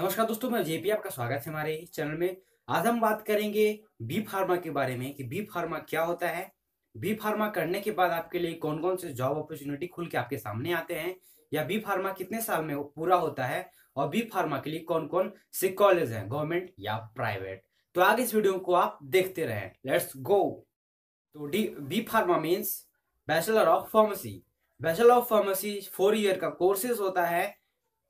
नमस्कार दोस्तों, मैं जेपी, आपका स्वागत है हमारे चैनल में। आज हम बात करेंगे बी फार्मा के बारे में कि बी फार्मा क्या होता है, बी फार्मा करने के बाद आपके लिए कौन कौन से जॉब अपॉर्चुनिटी खुल के आपके सामने आते हैं, या बी फार्मा कितने साल में वो पूरा होता है और बी फार्मा के लिए कौन कौन से कॉलेज हैं, गवर्नमेंट या प्राइवेट। तो आगे इस वीडियो को आप देखते रहें, लेट्स गो। तो B pharma means bachelor of pharmacy. Bachelor of pharmacy 4 year का कोर्सेज होता है।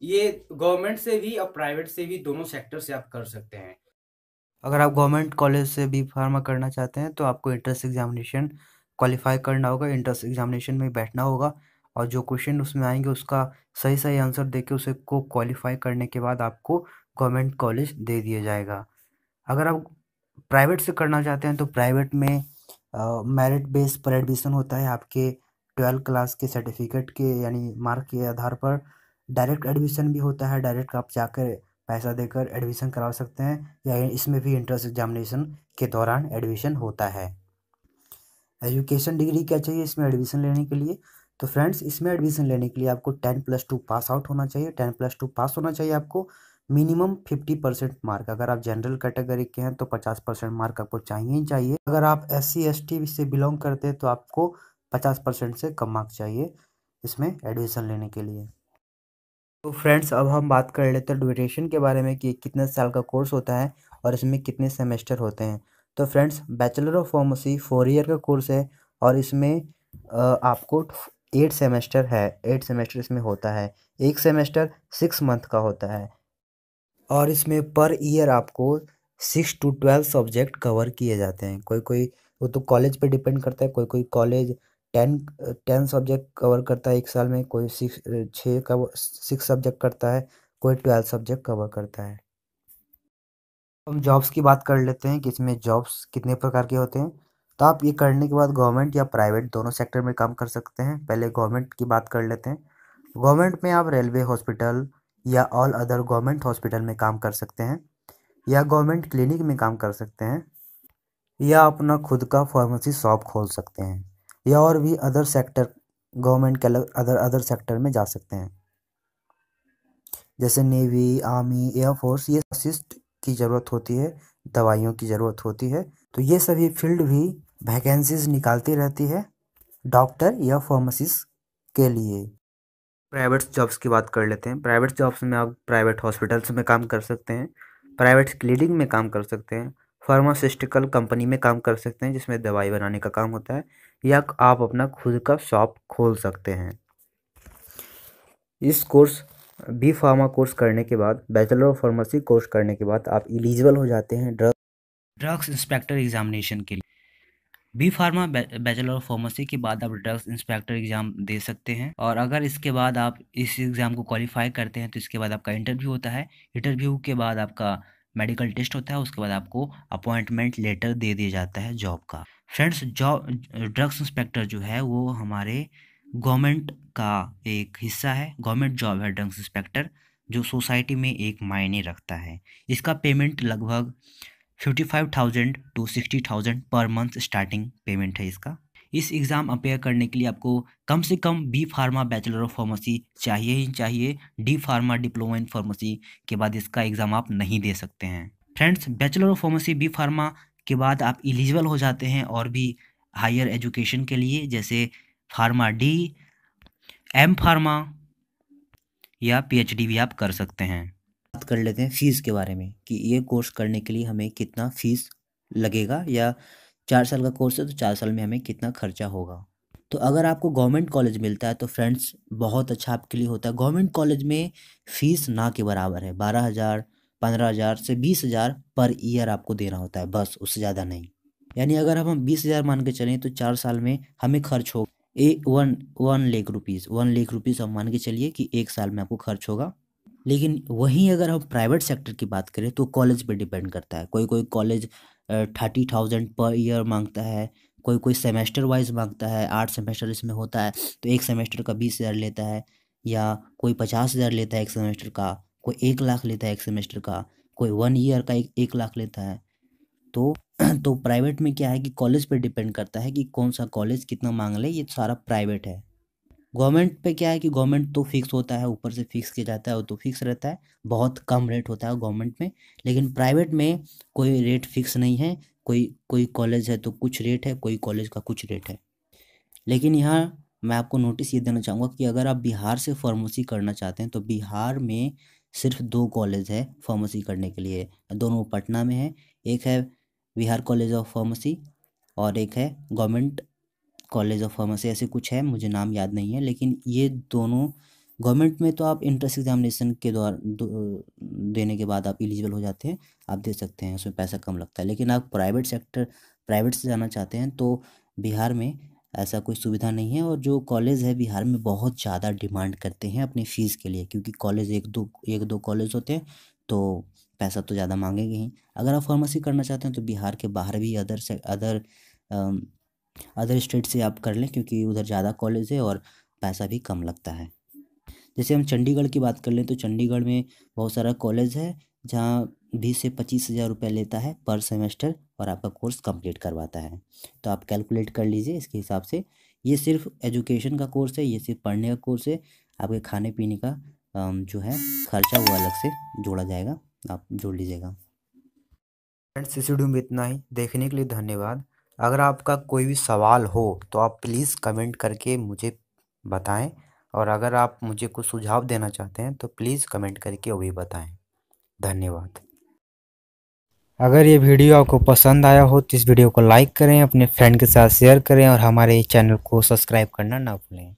ये गवर्नमेंट से भी और प्राइवेट से भी, दोनों सेक्टर से आप कर सकते हैं। अगर आप गवर्नमेंट कॉलेज से बी फार्मा करना चाहते हैं तो आपको इंट्रेंस एग्जामिनेशन क्वालिफाई करना होगा, इंट्रेंस एग्जामिनेशन में बैठना होगा और जो क्वेश्चन उसमें आएंगे उसका सही सही आंसर देके उसे को क्वालिफाई करने के बाद आपको गवर्नमेंट कॉलेज दे दिया जाएगा। अगर आप प्राइवेट से करना चाहते हैं तो प्राइवेट में मेरिट बेस पर एडमिशन होता है। आपके 12th क्लास के सर्टिफिकेट के यानी मार्क के आधार पर डायरेक्ट एडमिशन भी होता है। डायरेक्ट आप जाकर पैसा देकर एडमिशन करा सकते हैं, या इसमें भी इंट्रेंस एग्जामिनेशन के दौरान एडमिशन होता है। एजुकेशन डिग्री क्या चाहिए इसमें एडमिशन लेने के लिए? तो फ्रेंड्स, इसमें एडमिशन लेने के लिए आपको 10+2 पास आउट होना चाहिए। 10+2 पास होना चाहिए आपको, मिनिमम 50% मार्क। अगर आप जनरल कैटेगरी के हैं तो 50% मार्क आपको चाहिए ही चाहिए। अगर आप SC ST से बिलोंग करते हैं तो आपको 50% से कम मार्क चाहिए इसमें एडमिशन लेने के लिए। तो फ्रेंड्स, अब हम बात कर लेते हैं ड्यूरेशन के बारे में कि कितने साल का कोर्स होता है और इसमें कितने सेमेस्टर होते हैं। तो friends, bachelor of pharmacy 4 year का कोर्स है और इसमें आपको 8 सेमेस्टर है। 8 सेमेस्टर इसमें होता है। 1 सेमेस्टर 6 मंथ का होता है और इसमें पर ईयर आपको 6 to 12 सब्जेक्ट कवर किए जाते हैं। कोई कोई वो तो कॉलेज पर डिपेंड करता है, कोई कोई कॉलेज 10 सब्जेक्ट कवर करता है 1 साल में, कोई 6 सब्जेक्ट करता है, कोई 12 सब्जेक्ट कवर करता है। हम जॉब्स की बात कर लेते हैं कि इसमें जॉब्स कितने प्रकार के होते हैं। तो आप ये करने के बाद गवर्नमेंट या प्राइवेट दोनों सेक्टर में काम कर सकते हैं। पहले गवर्नमेंट की बात कर लेते हैं। गवर्नमेंट में आप रेलवे हॉस्पिटल या ऑल अदर गवर्नमेंट हॉस्पिटल में काम कर सकते हैं, या गवर्नमेंट क्लिनिक में काम कर सकते हैं, या अपना खुद का फार्मेसी शॉप खोल सकते हैं, या और भी अदर सेक्टर गवर्नमेंट के अदर सेक्टर में जा सकते हैं, जैसे नेवी, आर्मी, एयरफोर्स। ये असिस्ट की ज़रूरत होती है, दवाइयों की ज़रूरत होती है, तो ये सभी फील्ड भी वैकेंसीज निकालती रहती है डॉक्टर या फार्मासिस्ट के लिए। प्राइवेट जॉब्स की बात कर लेते हैं। प्राइवेट जॉब्स में आप प्राइवेट हॉस्पिटल्स में काम कर सकते हैं, प्राइवेट क्लिनिक में काम कर सकते हैं, फार्मास्यूटिकल कंपनी में काम कर सकते हैं जिसमें दवाई बनाने का काम होता है, या आप अपना खुद का शॉप खोल सकते हैं। इस कोर्स बी फार्मा कोर्स करने के बाद, बैचलर ऑफ फार्मेसी कोर्स करने के बाद आप एलिजिबल हो जाते हैं ड्रग्स इंस्पेक्टर एग्जामिनेशन के लिए। B pharma bachelor of pharmacy के बाद आप ड्रग्स इंस्पेक्टर एग्ज़ाम दे सकते हैं, और अगर इसके बाद आप इस एग्ज़ाम को क्वालिफाई करते हैं तो इसके बाद आपका इंटरव्यू होता है। इंटरव्यू के बाद आपका मेडिकल टेस्ट होता है, उसके बाद आपको अपॉइंटमेंट लेटर दे दिया जाता है जॉब का। फ्रेंड्स, जॉब ड्रग्स इंस्पेक्टर जो है वो हमारे गवर्नमेंट का एक हिस्सा है। गवर्नमेंट जॉब है ड्रग्स इंस्पेक्टर, जो सोसाइटी में एक मायने रखता है। इसका पेमेंट लगभग 55,000 to 60,000 पर मंथ स्टार्टिंग पेमेंट है इसका। इस एग्ज़ाम अपेयर करने के लिए आपको कम से कम B pharma bachelor of pharmacy चाहिए ही चाहिए। D pharma diploma in pharmacy के बाद इसका एग्ज़ाम आप नहीं दे सकते हैं। Friends, bachelor of pharmacy B pharma के बाद आप एलिजिबल हो जाते हैं और भी हायर एजुकेशन के लिए, जैसे फार्मा डी, एम फार्मा या PhD भी आप कर सकते हैं। बात कर लेते हैं फ़ीस के बारे में कि ये कोर्स करने के लिए हमें कितना फ़ीस लगेगा, या 4 साल का कोर्स है तो 4 साल में हमें कितना खर्चा होगा। तो अगर आपको गवर्नमेंट कॉलेज मिलता है तो फ्रेंड्स बहुत अच्छा आपके लिए होता है। गवर्नमेंट कॉलेज में फ़ीस ना के बराबर है, 12,000, 15,000 से 20,000 पर ईयर आपको देना होता है, बस, उससे ज़्यादा नहीं। यानी अगर हम 20,000 मान के चलें तो 4 साल में हमें खर्च हो 1 लाख रुपीज़। 1 लाख रुपीज़ हम मान के चलिए कि 1 साल में आपको खर्च होगा। लेकिन वहीं अगर हम प्राइवेट सेक्टर की बात करें तो कॉलेज पर डिपेंड करता है। कोई कोई कॉलेज 30,000 पर ईयर मांगता है, कोई कोई सेमेस्टर वाइज मांगता है। 8 सेमेस्टर इसमें होता है तो 1 सेमेस्टर का 20,000 लेता है, या कोई 50,000 लेता है 1 सेमेस्टर का, कोई 1 लाख लेता है 1 सेमेस्टर का, कोई 1 ईयर का 1 लाख लेता है। तो प्राइवेट में क्या है कि कॉलेज पे डिपेंड करता है कि कौन सा कॉलेज कितना मांग ले, ये सारा प्राइवेट है। गवर्नमेंट पे क्या है कि गवर्नमेंट तो फिक्स होता है, ऊपर से फिक्स किया जाता है और तो फिक्स रहता है, बहुत कम रेट होता है गवर्नमेंट में। लेकिन प्राइवेट में कोई रेट फिक्स नहीं है, कोई कॉलेज है तो कुछ रेट है, कोई कॉलेज का कुछ रेट है। लेकिन यहाँ मैं आपको नोटिस ये देना चाहूँगा कि अगर आप बिहार से फार्मेसी करना चाहते हैं तो बिहार में सिर्फ 2 कॉलेज है फार्मेसी करने के लिए, दोनों पटना में है। एक है बिहार कॉलेज ऑफ फार्मेसी और एक है गवर्नमेंट कॉलेज ऑफ फार्मेसी, ऐसे कुछ है, मुझे नाम याद नहीं है। लेकिन ये दोनों गवर्नमेंट में तो आप इंट्रेंस एग्जामिनेशन के द्वारा देने के बाद आप एलिजिबल हो जाते हैं, आप दे सकते हैं, उसमें पैसा कम लगता है। लेकिन आप प्राइवेट सेक्टर प्राइवेट से जाना चाहते हैं तो बिहार में ऐसा कोई सुविधा नहीं है। और जो कॉलेज है बिहार में बहुत ज़्यादा डिमांड करते हैं अपने फ़ीस के लिए, क्योंकि कॉलेज एक दो कॉलेज होते हैं तो पैसा तो ज़्यादा मांगेंगे ही। अगर आप फार्मेसी करना चाहते हैं तो बिहार के बाहर भी अदर स्टेट से आप कर लें, क्योंकि उधर ज़्यादा कॉलेज है और पैसा भी कम लगता है। जैसे हम चंडीगढ़ की बात कर लें तो चंडीगढ़ में बहुत सारा कॉलेज है जहाँ 20 से 25 हज़ार रुपये लेता है पर सेमेस्टर और आपका कोर्स कंप्लीट करवाता है। तो आप कैलकुलेट कर लीजिए इसके हिसाब से। ये सिर्फ एजुकेशन का कोर्स है, ये सिर्फ पढ़ने का कोर्स है, आपके खाने पीने का जो है खर्चा वो अलग से जोड़ा जाएगा, आप जोड़ लीजिएगा। फ्रेंड्स इस वीडियो में इतना ही, देखने के लिए धन्यवाद। अगर आपका कोई भी सवाल हो तो आप प्लीज़ कमेंट करके मुझे बताएं, और अगर आप मुझे कुछ सुझाव देना चाहते हैं तो प्लीज़ कमेंट करके वो भी बताएं। धन्यवाद। अगर ये वीडियो आपको पसंद आया हो तो इस वीडियो को लाइक करें, अपने फ्रेंड के साथ शेयर करें और हमारे चैनल को सब्सक्राइब करना ना भूलें।